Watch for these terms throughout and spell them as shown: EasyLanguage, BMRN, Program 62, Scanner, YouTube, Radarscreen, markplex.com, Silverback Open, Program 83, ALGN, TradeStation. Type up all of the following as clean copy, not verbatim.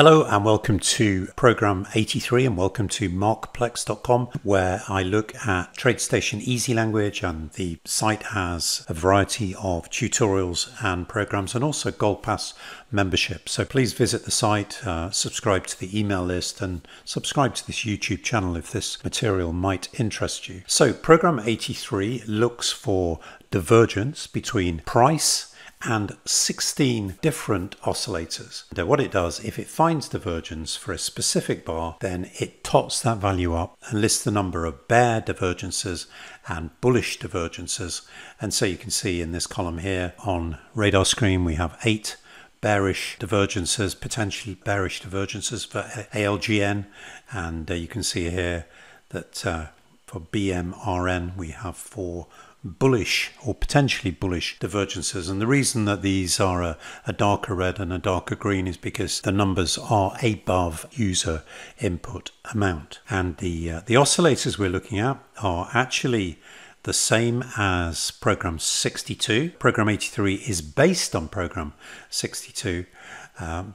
Hello and welcome to Program 83 and welcome to markplex.com, where I look at TradeStation EasyLanguage, and the site has a variety of tutorials and programs and also Gold Pass membership. So please visit the site, subscribe to the email list and subscribe to this YouTube channel if this material might interest you. So Program 83 looks for divergence between price and 16 different oscillators. Now what it does, if it finds divergence for a specific bar, then it tots that value up and lists the number of bear divergences and bullish divergences. And so you can see in this column here on Radarscreen we have 8 bearish divergences, potentially bearish divergences for ALGN, and you can see here that for BMRN we have 4 bullish or potentially bullish divergences. And the reason that these are a darker red and a darker green is because the numbers are above user input amount. And the oscillators we're looking at are actually the same as Program 62. Program 83 is based on Program 62,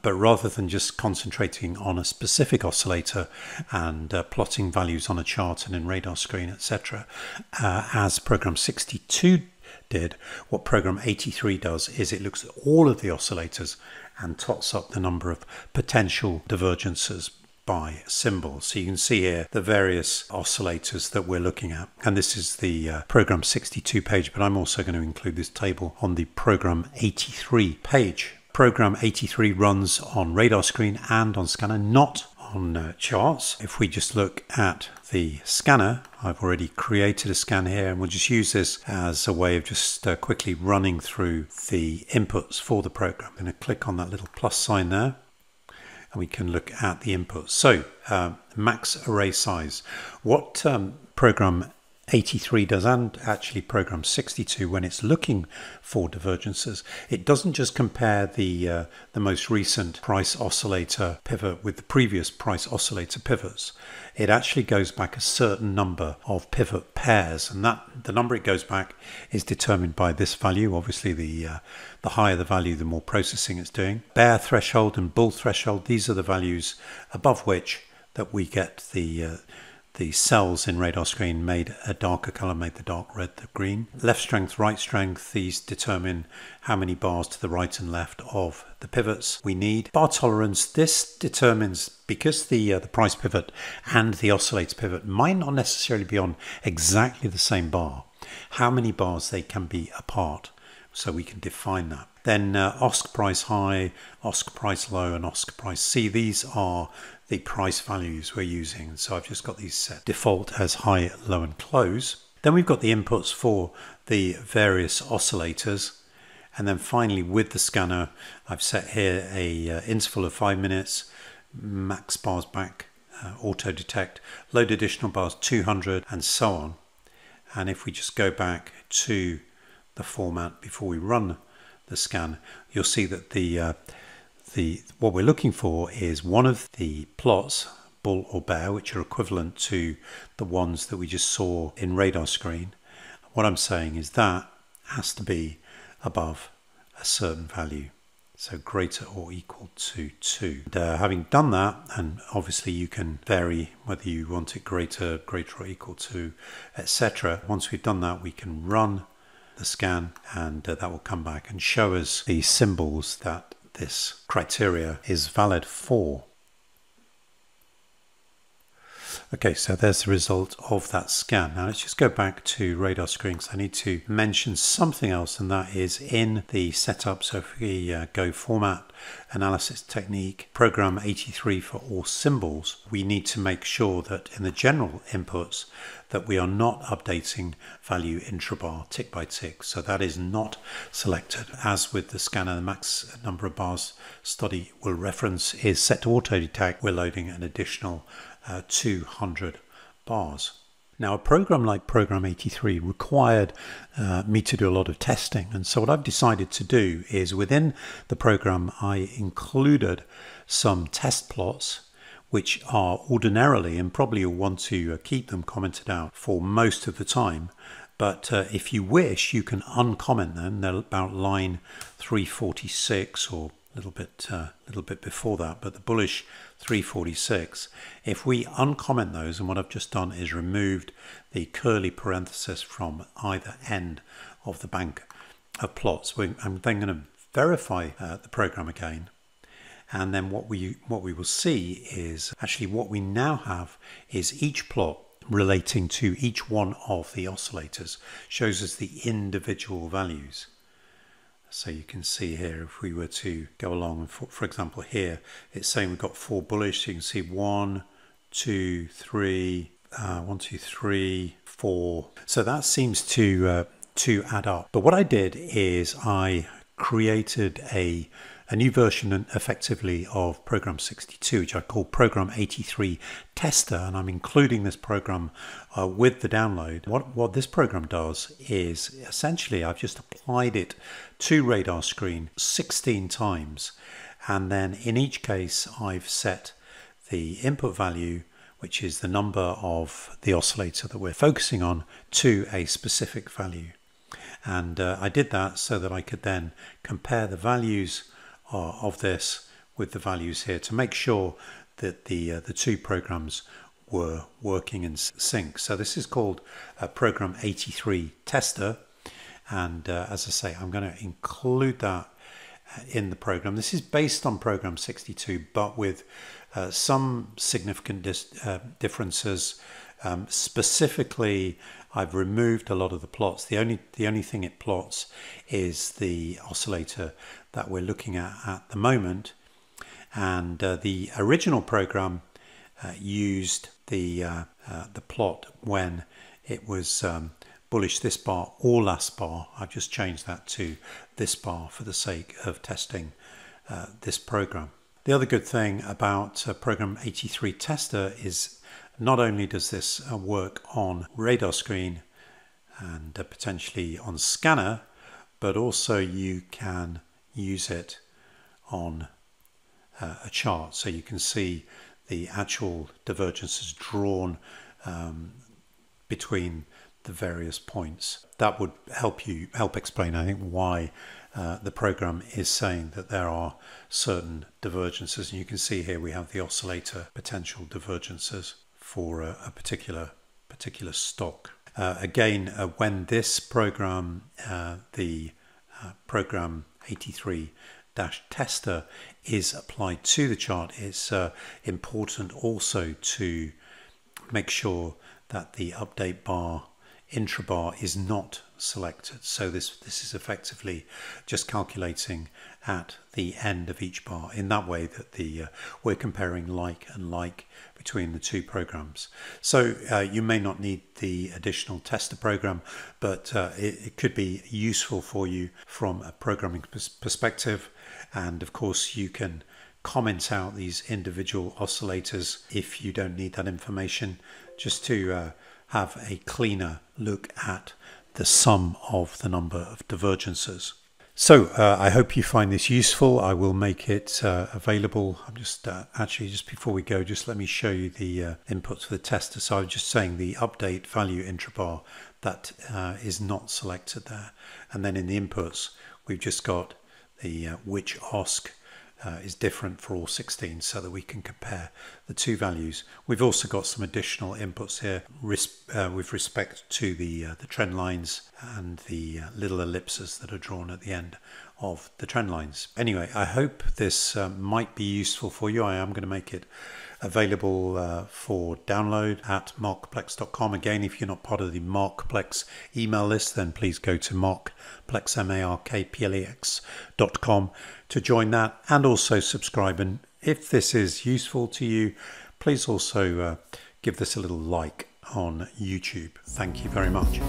but rather than just concentrating on a specific oscillator and plotting values on a chart and in Radarscreen, etc., as Program 62 did, what Program 83 does is it looks at all of the oscillators and tots up the number of potential divergences by symbol. So you can see here the various oscillators that we're looking at, and this is the Program 62 page, but I'm also going to include this table on the Program 83 page. Program 83 runs on Radarscreen and on Scanner, not on charts. If we just look at the scanner, I've already created a scan here, and we'll just use this as a way of just quickly running through the inputs for the program. I'm going to click on that little plus sign there. We can look at the inputs. So max array size. What Program 83 does, and actually Program 62, when it's looking for divergences, it doesn't just compare the most recent price oscillator pivot with the previous price oscillator pivots. It actually goes back a certain number of pivot pairs, and that the number it goes back is determined by this value. Obviously, the higher the value, the more processing it's doing. Bear threshold and bull threshold, these are the values above which that we get the cells in Radarscreen made a darker color, made the dark red the green. Left strength, right strength, these determine how many bars to the right and left of the pivots we need. Bar tolerance, this determines, because the price pivot and the oscillator pivot might not necessarily be on exactly the same bar, how many bars they can be apart, so we can define that. Then OSC price high, OSC price low, and OSC price C. These are the price values we're using. So I've just got these set default as high, low, and close. Then we've got the inputs for the various oscillators. And then finally, with the scanner, I've set here a interval of 5 minutes, max bars back, auto detect, load additional bars 200, and so on. And if we just go back to the format before we run the scan, you'll see that the what we're looking for is one of the plots, bull or bear, which are equivalent to the ones that we just saw in Radarscreen. What I'm saying is that has to be above a certain value, so greater or equal to 2. And, having done that, and obviously you can vary whether you want it greater, greater or equal to, etc. Once we've done that, we can run the scan, and that will come back and show us the symbols that this criteria is valid for. Okay, so there's the result of that scan. Now let's just go back to Radarscreen, because I need to mention something else, and that is in the setup. So if we go format, analysis technique, Program 83 for all symbols, we need to make sure that in the general inputs that we are not updating value intrabar tick by tick. So that is not selected. As with the scanner, the max number of bars study will reference is set to auto detect. We're loading an additional 200 bars. Now a program like Program 83 required me to do a lot of testing, and so what I've decided to do is within the program I included some test plots which are ordinarily, and probably you'll want to keep them commented out for most of the time, but if you wish you can uncomment them. They're about line 346 or a little bit before that, but the bullish 346. If we uncomment those, and what I've just done is removed the curly parenthesis from either end of the bank of plots, I'm then going to verify the program again. And then what we will see is actually what we now have is each plot relating to each one of the oscillators shows us the individual values. So you can see here, if we were to go along, and for example here, it's saying we've got 4 bullish. So you can see 1, 2, 3, 4. So that seems to add up. But what I did is I created a new version effectively of Program 62, which I call Program 83 Tester, and I'm including this program with the download. What this program does is essentially I've just applied it to Radarscreen 16 times, and then in each case I've set the input value, which is the number of the oscillator that we're focusing on, to a specific value. And I did that so that I could then compare the values of this with the values here to make sure that the two programs were working in sync. So this is called Program 83 Tester, and as I say, I'm going to include that in the program. This is based on Program 62, but with some significant differences. Specifically, I've removed a lot of the plots. The only thing it plots is the oscillator that we're looking at the moment. And the original program used the plot when it was bullish this bar or last bar. I've just changed that to this bar for the sake of testing this program. The other good thing about Program 83 Tester is not only does this work on Radarscreen and potentially on Scanner, but also you can use it on a chart. So you can see the actual divergences drawn between the various points. That would help explain, I think, why the program is saying that there are certain divergences. And you can see here we have the oscillator potential divergences for a particular stock. Again, when this program, the Program 83-Tester, is applied to the chart, it's important also to make sure that the update bar, intrabar, is not selected. So this is effectively just calculating at the end of each bar, in that way that we're comparing like and like between the two programs. So you may not need the additional tester program, but it could be useful for you from a programming perspective. And of course you can comment out these individual oscillators if you don't need that information, just to have a cleaner look at the sum of the number of divergences. So I hope you find this useful. I will make it available. I'm just actually, just before we go, just let me show you the inputs for the tester. So I was just saying the update value intrabar, that is not selected there. And then in the inputs, we've just got the which OSC is different for all 16, so that we can compare the two values. We've also got some additional inputs here with respect to the trend lines and the little ellipses that are drawn at the end of the trend lines. Anyway, I hope this might be useful for you. I am going to make it available for download at markplex.com. Again, if you're not part of the Markplex email list, then please go to markplex.com to join that, and also subscribe. And if this is useful to you, please also give this a little like on YouTube. Thank you very much.